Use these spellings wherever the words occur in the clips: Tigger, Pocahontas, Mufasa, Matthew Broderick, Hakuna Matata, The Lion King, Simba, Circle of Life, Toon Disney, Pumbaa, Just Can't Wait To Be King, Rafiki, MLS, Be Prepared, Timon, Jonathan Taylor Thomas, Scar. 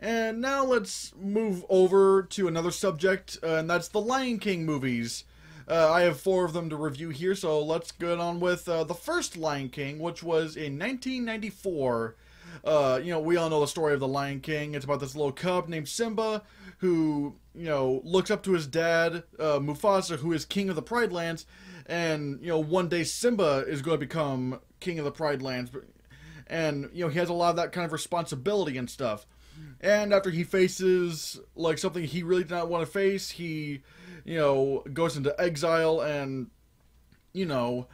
And now let's move over to another subject, and that's the Lion King movies. I have 4 of them to review here, so let's get on with the first Lion King, which was in 1994. You know, we all know the story of the Lion King. It's about this little cub named Simba who, you know, looks up to his dad, Mufasa, who is king of the Pride Lands. And, you know, one day Simba is going to become king of the Pride Lands. And, you know, he has a lot of that kind of responsibility and stuff. And after he faces, like, something he really did not want to face, he, you know, goes into exile and, you know,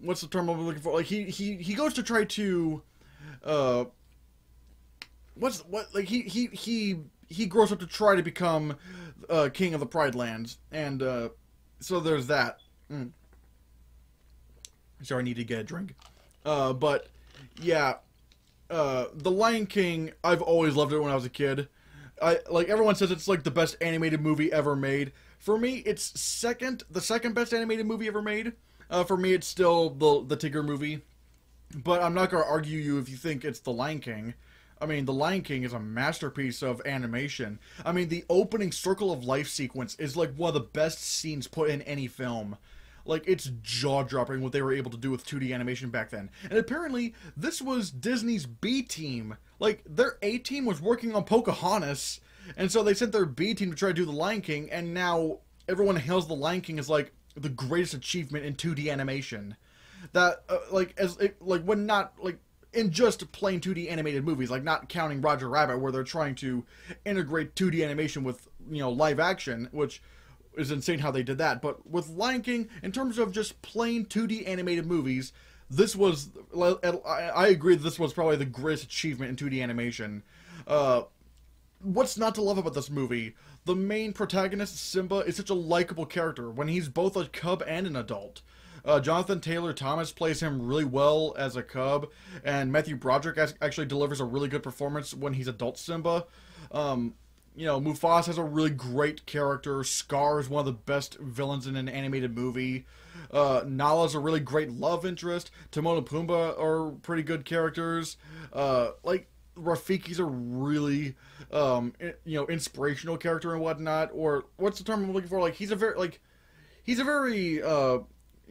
what's the term I'm looking for? Like, he goes to try to... he grows up to try to become king of the Pride Lands, and so there's that. Sorry, I need to get a drink. But yeah, the Lion King, I've always loved it when I was a kid. Like everyone says, it's like the best animated movie ever made. For me, it's the second best animated movie ever made. For me, it's still the Tigger movie. But I'm not going to argue you if you think it's The Lion King. I mean, The Lion King is a masterpiece of animation. I mean, the opening Circle of Life sequence is, like, one of the best scenes put in any film. Like, it's jaw-dropping what they were able to do with 2D animation back then. And apparently, this was Disney's B-team. Like, their A-team was working on Pocahontas, and so they sent their B-team to try to do The Lion King, and now everyone hails The Lion King as, like, the greatest achievement in 2D animation. That in just plain 2D animated movies, like not counting Roger Rabbit, where they're trying to integrate 2D animation with, you know, live action, which is insane how they did that. But with Lion King, in terms of just plain 2D animated movies, this was, I agree, this was probably the greatest achievement in 2D animation. What's not to love about this movie? The main protagonist, Simba, is such a likable character when he's both a cub and an adult. Jonathan Taylor Thomas plays him really well as a cub, and Matthew Broderick actually delivers a really good performance when he's adult Simba. You know, Mufasa has a really great character. Scar is one of the best villains in an animated movie. Nala's a really great love interest. Timon and Pumbaa are pretty good characters. Like, Rafiki's a really, you know, inspirational character and whatnot. Or, what's the term I'm looking for? Like, he's a very,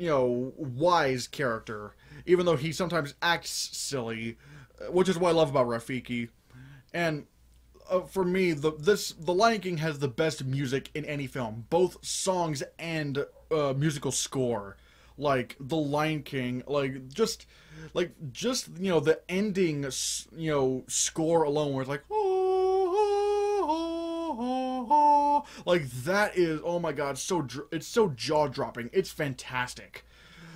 you know, wise character, even though he sometimes acts silly, which is what I love about Rafiki. And for me, the Lion King has the best music in any film, both songs and musical score. Like the Lion King, like just you know, the ending, you know, score alone, where it's like, like that is, oh my god, it's so jaw-dropping. It's fantastic.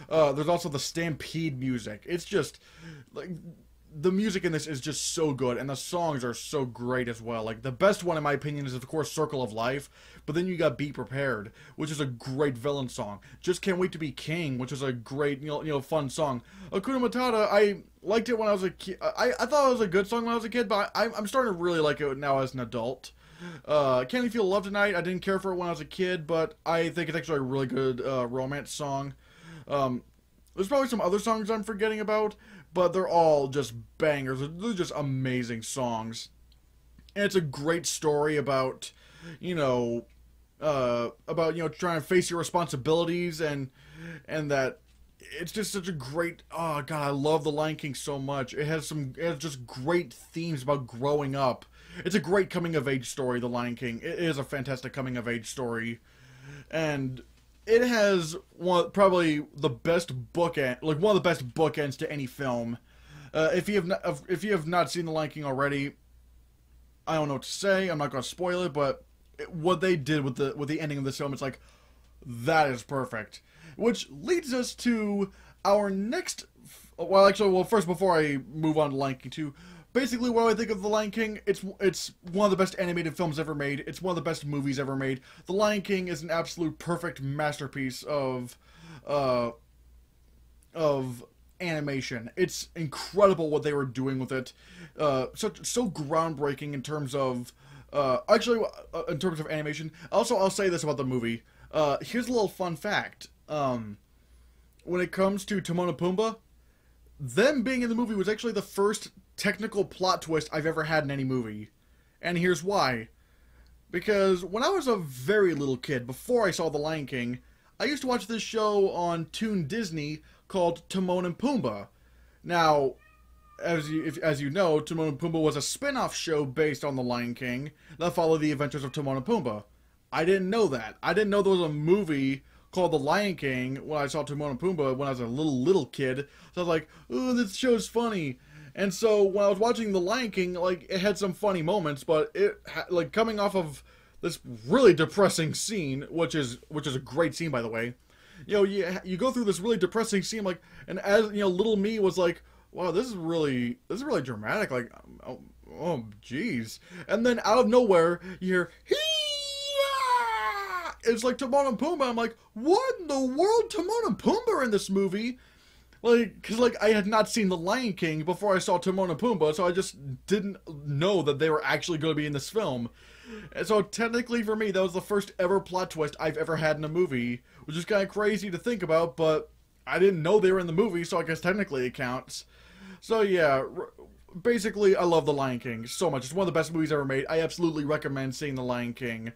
There's also the stampede music. It's just like the music in this is just so good, and the songs are so great as well. Like the best one in my opinion is, of course, Circle of Life, but then you got Be Prepared, which is a great villain song. Just Can't Wait To Be King, which is a great, you know, fun song. Hakuna Matata, I liked it when I was a kid. I thought it was a good song when I was a kid, but I'm starting to really like it now as an adult. Can You Feel The Love Tonight? I didn't care for it when I was a kid, but I think it's actually a really good romance song. There's probably some other songs I'm forgetting about, but they're all just bangers. They're just amazing songs. And it's a great story about, you know, trying to face your responsibilities, and that it's just such a great, oh god, I love The Lion King so much. It has just great themes about growing up. It's a great coming-of-age story, The Lion King. It is a fantastic coming-of-age story. And it has probably the best bookend, like one of the best bookends to any film. If you have not seen The Lion King already, I don't know what to say. I'm not going to spoil it, but what they did with the ending of this film, it's like, that is perfect. Which leads us to our next... Well, first, before I move on to Lion King 2... Basically, what I think of The Lion King, it's one of the best animated films ever made. It's one of the best movies ever made. The Lion King is an absolute perfect masterpiece of animation. It's incredible what they were doing with it. So groundbreaking in terms of in terms of animation. Also, I'll say this about the movie. Here's a little fun fact. When it comes to Timon and Pumbaa, them being in the movie was actually the first technical plot twist I've ever had in any movie. And here's why. Because when I was a very little kid, before I saw The Lion King, I used to watch this show on Toon Disney called Timon and Pumbaa. Now, as you know, Timon and Pumbaa was a spin-off show based on The Lion King that followed the adventures of Timon and Pumbaa. I didn't know that. I didn't know there was a movie called The Lion King when I saw Timon and Pumbaa when I was a little kid. So I was like, ooh, this show's funny. And so when I was watching The Lion King, like, it had some funny moments, but it, like, coming off of this really depressing scene, which is a great scene, by the way, you know, you go through this really depressing scene, like, and as, you know, little me was like, wow, this is really dramatic, like, oh, jeez. And then out of nowhere, you hear, hee! It's like Timon and Pumbaa. I'm like, what in the world? Timon and Pumbaa are in this movie? Like, because, like, I had not seen The Lion King before I saw Timon and Pumbaa, so I just didn't know that they were actually going to be in this film. And so, technically, for me, that was the first ever plot twist I've ever had in a movie, which is kind of crazy to think about, but I didn't know they were in the movie, so I guess technically it counts. So, yeah, basically, I love The Lion King so much. It's one of the best movies ever made. I absolutely recommend seeing The Lion King.